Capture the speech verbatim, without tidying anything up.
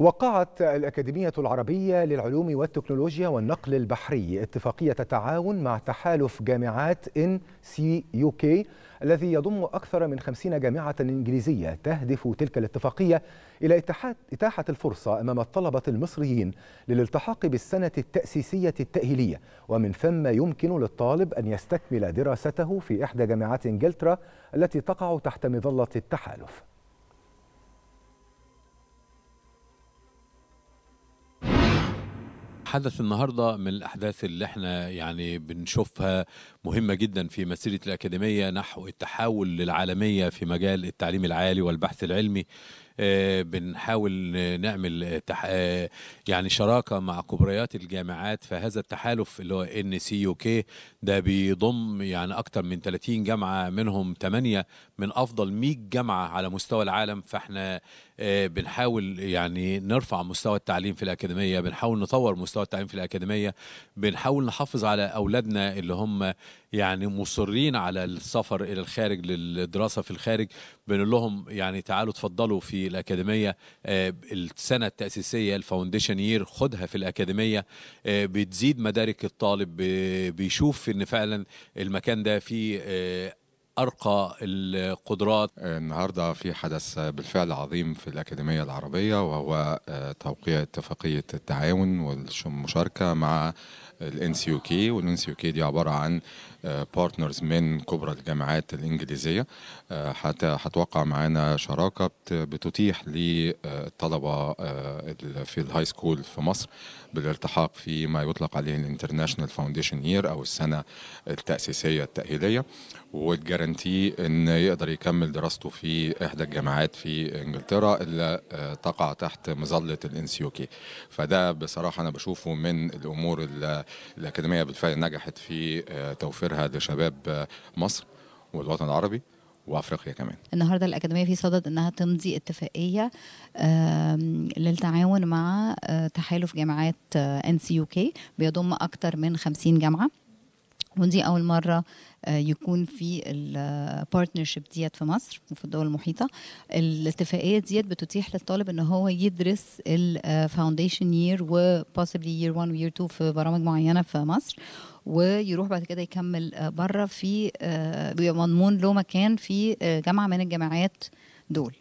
وقعت الأكاديمية العربية للعلوم والتكنولوجيا والنقل البحري اتفاقية تعاون مع تحالف جامعات إن سي يو كي الذي يضم أكثر من خمسين جامعة إنجليزية. تهدف تلك الاتفاقية إلى إتاحة الفرصة أمام الطلبة المصريين للالتحاق بالسنة التأسيسية التأهيلية، ومن ثم يمكن للطالب أن يستكمل دراسته في إحدى جامعات إنجلترا التي تقع تحت مظلة التحالف. حدث النهارده من الاحداث اللي احنا يعني بنشوفها مهمه جدا في مسيره الاكاديميه نحو التحول للعالميه في مجال التعليم العالي والبحث العلمي. بنحاول نعمل يعني شراكه مع كبريات الجامعات، فهذا التحالف اللي هو إن سي يو كي ده بيضم يعني اكثر من ثلاثين جامعه، منهم ثمانية من افضل مئة جامعه على مستوى العالم. فاحنا بنحاول يعني نرفع مستوى التعليم في الاكاديميه، بنحاول نطور مستوى التعليم في الاكاديميه، بنحاول نحافظ على اولادنا اللي هم يعني مصرين على السفر الى الخارج للدراسه في الخارج. بنقول لهم يعني تعالوا اتفضلوا في الاكاديميه، السنه التاسيسيه الفاونديشن يير خدها في الاكاديميه، بتزيد مدارك الطالب، بيشوف ان فعلا المكان ده فيه أرقى القدرات. النهارده في حدث بالفعل عظيم في الأكاديمية العربية، وهو توقيع اتفاقية التعاون والمشاركة مع ال إن سي يو كي، وال إن سي يو كي دي عبارة عن بارتنرز من كبرى الجامعات الإنجليزية. حتى هتوقع معانا شراكة بتتيح للطلبة في الهاي سكول في مصر بالالتحاق في ما يطلق عليه الانترناشنال فاونديشن يير أو السنة التأسيسية التأهيلية، وتجارنتي ان يقدر يكمل دراسته في احدى الجامعات في انجلترا اللي تقع تحت مظله الإن سي يو كي. فده بصراحه انا بشوفه من الامور اللي الاكاديميه بالفعل نجحت في توفيرها لشباب مصر والوطن العربي وافريقيا كمان. النهارده الاكاديميه في صدد انها تمضي اتفاقيه للتعاون مع تحالف جامعات إن سي يو كي بيضم اكثر من خمسين جامعه، ودي أول مرة يكون في البارتنرشيب ديت في مصر وفي الدول المحيطة. الاتفاقية ديت بتتيح للطالب إن هو يدرس الفاونديشن يير وبوسيبلي يير واحد ويير اتنين في برامج معينة في مصر، ويروح بعد كده يكمل بره في بيبقى مضمون له مكان في جامعة من الجامعات دول.